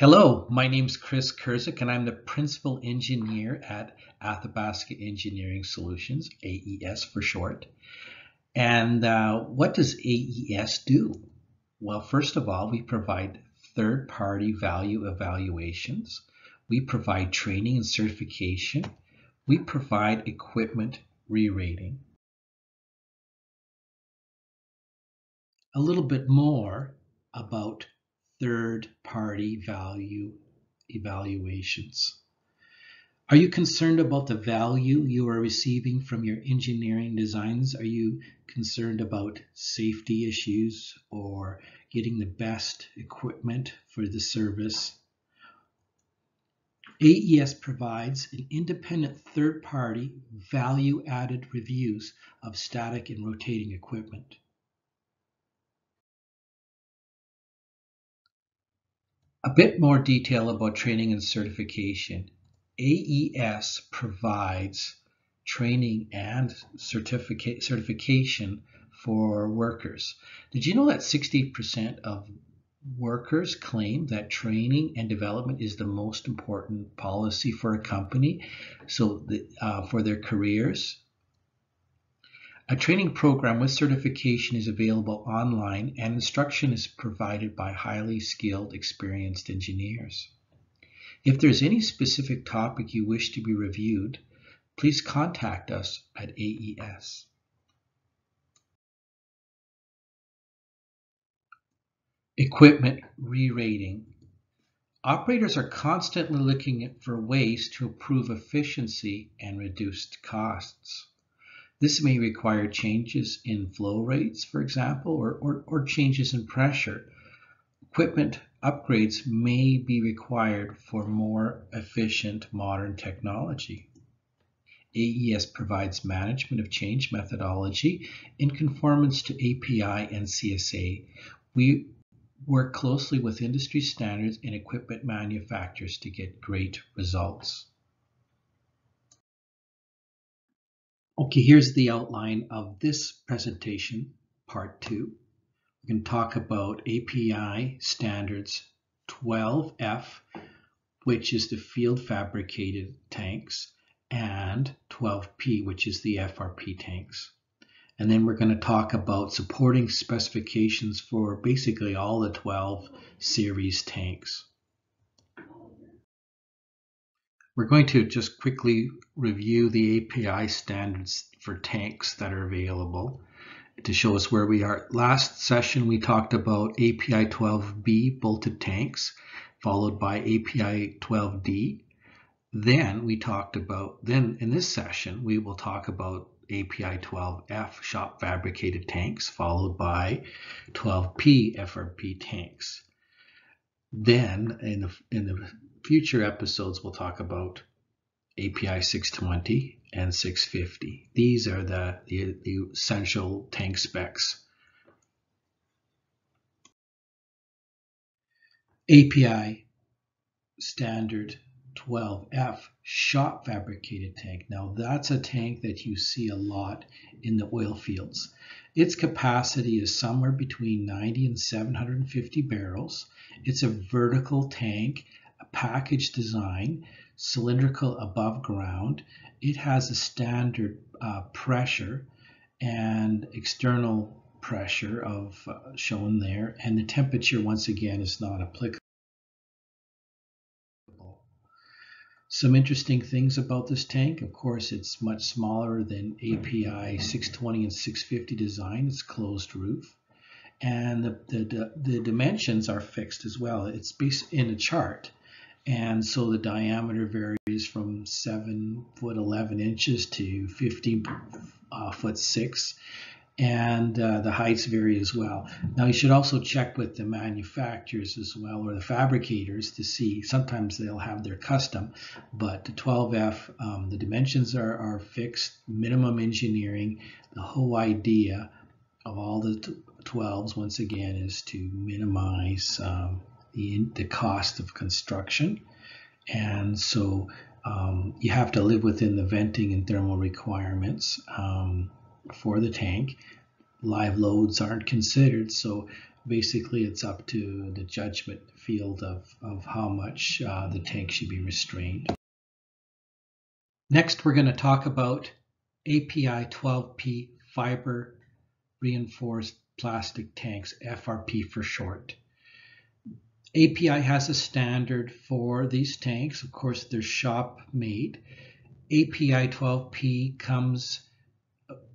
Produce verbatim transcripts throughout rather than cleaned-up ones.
Hello, my name is Chris Kurzyk, and I'm the Principal Engineer at Athabasca Engineering Solutions, A E S for short. And uh, what does A E S do? Well, first of all, we provide third-party value evaluations. We provide training and certification. We provide equipment re-rating. A little bit more about third-party value evaluations. Are you concerned about the value you are receiving from your engineering designs? Are you concerned about safety issues or getting the best equipment for the service? A E S provides an independent third-party value-added reviews of static and rotating equipment. A bit more detail about training and certification. A E S provides training and certificate, certification for workers. Did you know that sixty percent of workers claim that training and development is the most important policy for a company, so the, uh, for their careers? A training program with certification is available online, and instruction is provided by highly skilled, experienced engineers. If there's any specific topic you wish to be reviewed, please contact us at A E S. Equipment re-rating. Operators are constantly looking for ways to improve efficiency and reduce costs. This may require changes in flow rates, for example, or, or, or changes in pressure. Equipment upgrades may be required for more efficient modern technology. A E S provides management of change methodology in conformance to A P I and C S A. We work closely with industry standards and equipment manufacturers to get great results. Okay, here's the outline of this presentation, part two. We're going to talk about A P I standards twelve F, which is the field fabricated tanks, and twelve P, which is the F R P tanks. And then we're going to talk about supporting specifications for basically all the twelve series tanks. We're going to just quickly review the A P I standards for tanks that are available to show us where we are. Last session, we talked about A P I twelve B bolted tanks, followed by A P I twelve D. Then we talked about, then in this session, we will talk about A P I twelve F shop fabricated tanks, followed by twelve P F R P tanks. Then in the, in the future episodes, we'll talk about A P I six twenty and six fifty. These are the, the, the essential tank specs. A P I standard twelve F shop fabricated tank. Now that's a tank that you see a lot in the oil fields. Its capacity is somewhere between ninety and seven hundred fifty barrels. It's a vertical tank, a package design, cylindrical above ground. It has a standard uh, pressure and external pressure of uh, shown there, and the temperature once again is not applicable. Some interesting things about this tank: of course, it's much smaller than A P I six twenty and six fifty design. It's closed roof, and the, the, the dimensions are fixed as well. It's based in a chart. And so the diameter varies from seven foot eleven inches to fifteen foot six, and uh, the heights vary as well. Now you should also check with the manufacturers as well, or the fabricators, to see. Sometimes they'll have their custom, but the twelve F, um, the dimensions are, are fixed, minimum engineering. The whole idea of all the twelves, once again, is to minimize um, The, the cost of construction, and so um, you have to live within the venting and thermal requirements um, for the tank. Live loads aren't considered, so basically it's up to the judgment field of, of how much uh, the tank should be restrained. Next, we're going to talk about A P I twelve P fiber reinforced plastic tanks, F R P for short. A P I has a standard for these tanks. Of course, they're shop made. A P I twelve P comes,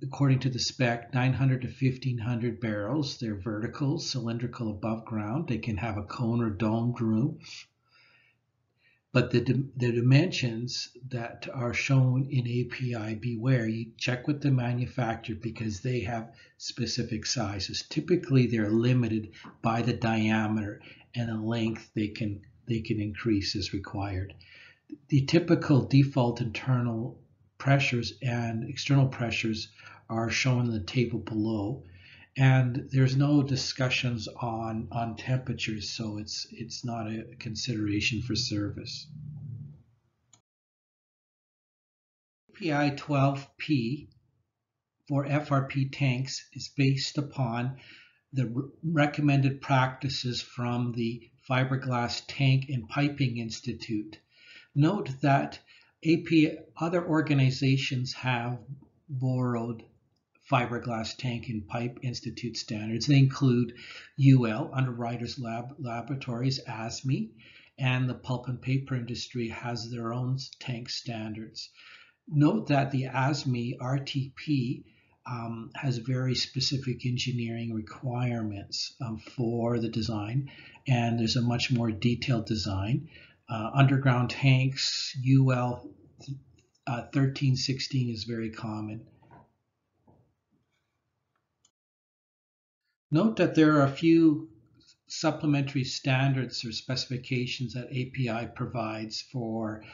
according to the spec, nine hundred to fifteen hundred barrels. They're vertical, cylindrical above ground. They can have a cone or domed roof. But the, the dimensions that are shown in A P I, beware, you check with the manufacturer because they have specific sizes. Typically, they're limited by the diameter and the length they can, they can increase as required. The typical default internal pressures and external pressures are shown in the table below. And there's no discussions on, on temperatures, so it's, it's not a consideration for service. A P I twelve P for F R P tanks is based upon the recommended practices from the Fiberglass Tank and Piping Institute. Note that A P I, other organizations have borrowed Fiberglass Tank and Pipe Institute standards. They include U L, Underwriters Lab, Laboratories, A S M E, and the pulp and paper industry has their own tank standards. Note that the A S M E R T P um, has very specific engineering requirements um, for the design, and there's a much more detailed design. Uh, underground tanks, U L uh, thirteen sixteen is very common. Note that there are a few supplementary standards or specifications that A P I provides for,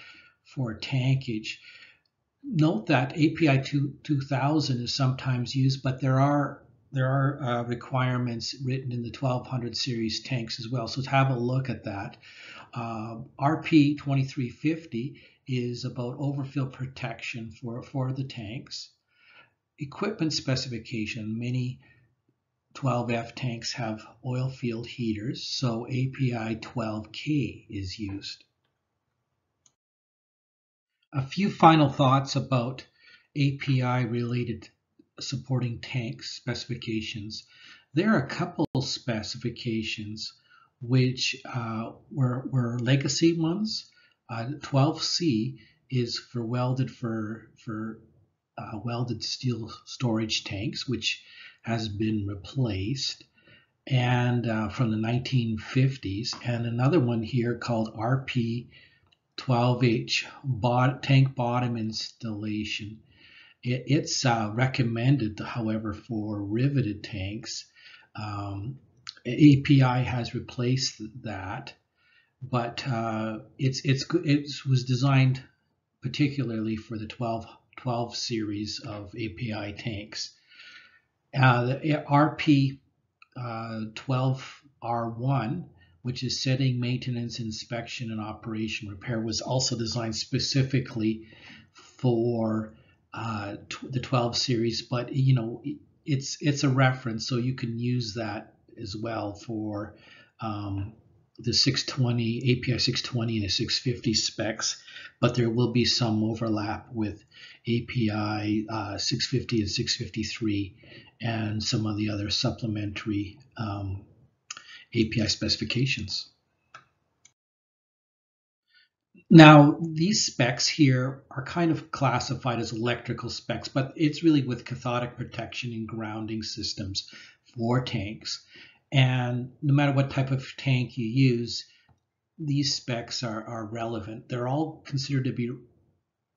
for tankage. Note that A P I two thousand is sometimes used, but there are, there are uh, requirements written in the twelve hundred series tanks as well, so have a look at that. Uh, R P twenty-three fifty is about overfill protection for, for the tanks. Equipment specification, many twelve F tanks have oil field heaters, so A P I twelve K is used. A few final thoughts about A P I-related supporting tank specifications. There are a couple specifications which uh, were, were legacy ones. Uh, twelve C is for welded for, for uh, welded steel storage tanks, which has been replaced, and uh, from the nineteen fifties, and another one here called R P twelve H, bot tank bottom installation. It, it's uh, recommended, however, for riveted tanks. Um, A P I has replaced that, but uh, it's it's it was designed particularly for the twelve twelve series of A P I tanks. Uh, the R P twelve R one, which is setting, maintenance, inspection, and operation repair, was also designed specifically for uh, the twelve series. But you know, it's it's a reference, so you can use that as well for um, the six twenty A P I six twenty and the six fifty specs. But there will be some overlap with A P I uh, six fifty and six fifty-three and some of the other supplementary um, A P I specifications. Now, these specs here are kind of classified as electrical specs, but it's really with cathodic protection and grounding systems for tanks. And no matter what type of tank you use, these specs are, are relevant. They're all considered to be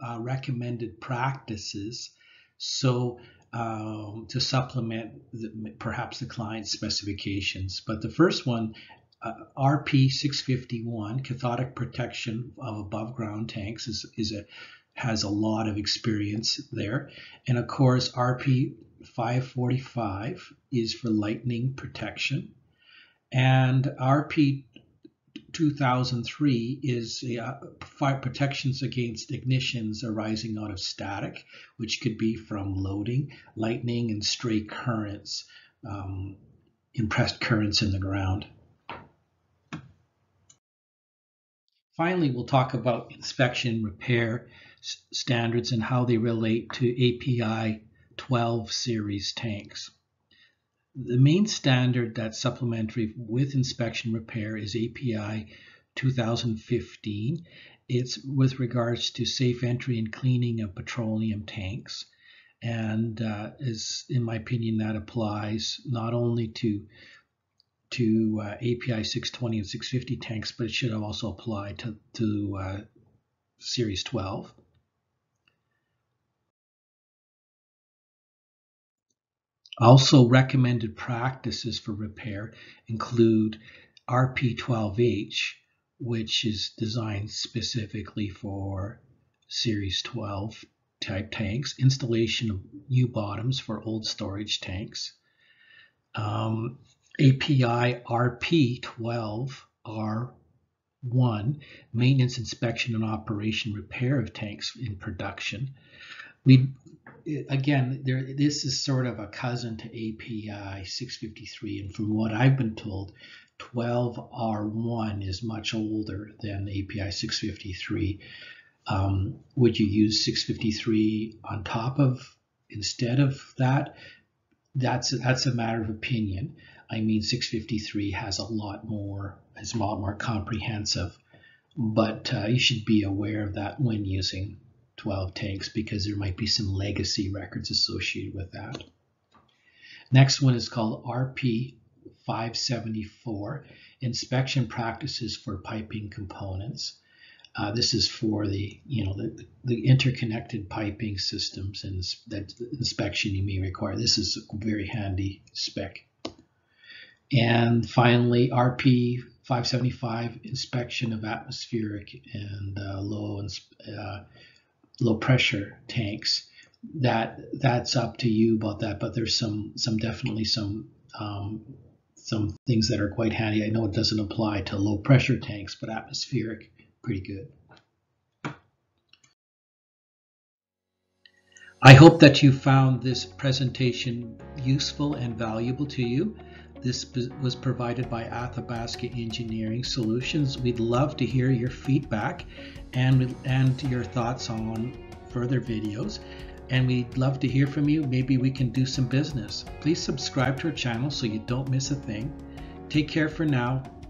Uh, recommended practices, so um, to supplement the, perhaps the client's specifications. But the first one, uh, R P six fifty-one, cathodic protection of above ground tanks, is, is a has a lot of experience there. And of course, R P five forty-five is for lightning protection, and R P two thousand three is uh, fire protections against ignitions arising out of static, which could be from loading, lightning, and stray currents. Um, impressed currents in the ground. Finally, we'll talk about inspection, repair standards and how they relate to A P I twelve series tanks. The main standard that's supplementary with inspection repair is A P I two thousand fifteen. It's with regards to safe entry and cleaning of petroleum tanks. And uh, is, in my opinion, that applies not only to to uh, A P I six twenty and six fifty tanks, but it should also apply to, to uh, Series twelve. Also, recommended practices for repair include R P twelve H, which is designed specifically for Series twelve type tanks, installation of new bottoms for old storage tanks, um, A P I R P twelve R one, maintenance, inspection, and operation repair of tanks in production. We, again, there, this is sort of a cousin to A P I six fifty-three, and from what I've been told, twelve R one is much older than A P I six fifty-three. Um, would you use six fifty-three on top of, instead of that? That's, that's a matter of opinion. I mean, six fifty-three has a lot more, it's a lot more comprehensive, but uh, you should be aware of that when using twelve tanks, because there might be some legacy records associated with that. Next one is called R P five seventy-four, inspection practices for piping components. Uh, this is for the, you know, the, the interconnected piping systems and that inspection you may require. This is a very handy spec. And finally, R P five seventy-five, inspection of atmospheric and uh, low uh, low pressure tanks. That that's up to you about that, but there's some some definitely some um, some things that are quite handy. I know it doesn't apply to low pressure tanks, but atmospheric, pretty good. I hope that you found this presentation useful and valuable to you. This was provided by Athabasca Engineering Solutions. We'd love to hear your feedback and, and your thoughts on further videos. And we'd love to hear from you. Maybe we can do some business. Please subscribe to our channel so you don't miss a thing. Take care for now.